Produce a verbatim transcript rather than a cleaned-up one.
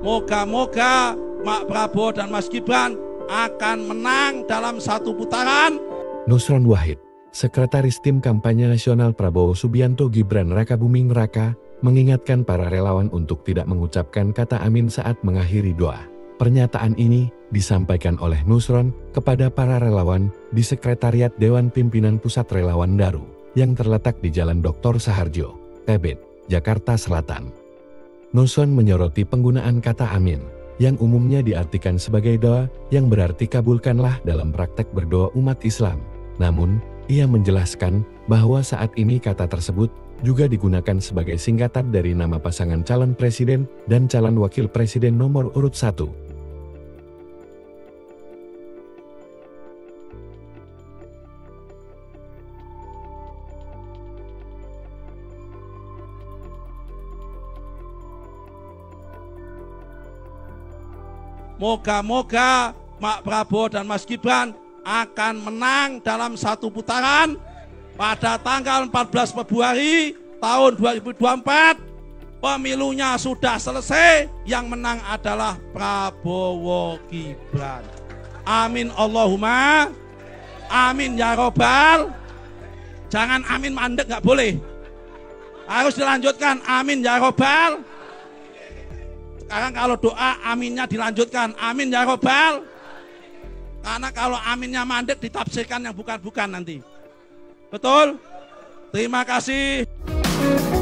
Moga-moga Mak Prabowo dan Mas Gibran akan menang dalam satu putaran. Nusron Wahid, Sekretaris Tim Kampanye Nasional Prabowo Subianto Gibran Rakabuming Raka, mengingatkan para relawan untuk tidak mengucapkan kata amin saat mengakhiri doa. Pernyataan ini disampaikan oleh Nusron kepada para relawan di Sekretariat Dewan Pimpinan Pusat Relawan Daru yang terletak di Jalan Dokter Saharjo, Tebet, Jakarta Selatan. Nusron menyoroti penggunaan kata amin yang umumnya diartikan sebagai doa yang berarti kabulkanlah dalam praktek berdoa umat Islam. Namun, ia menjelaskan bahwa saat ini kata tersebut juga digunakan sebagai singkatan dari nama pasangan calon presiden dan calon wakil presiden nomor urut satu. Moga-moga Mak Prabowo dan Mas Gibran akan menang dalam satu putaran pada tanggal empat belas Februari tahun dua ribu dua puluh empat. Pemilunya sudah selesai, yang menang adalah Prabowo Gibran. Amin Allahumma, amin ya robbal. Jangan amin mandek, nggak boleh. Harus dilanjutkan, amin ya robbal. Sekarang kalau doa aminnya dilanjutkan, amin ya robbal. Karena kalau aminnya mandek ditafsirkan yang bukan-bukan nanti. Betul? Terima kasih.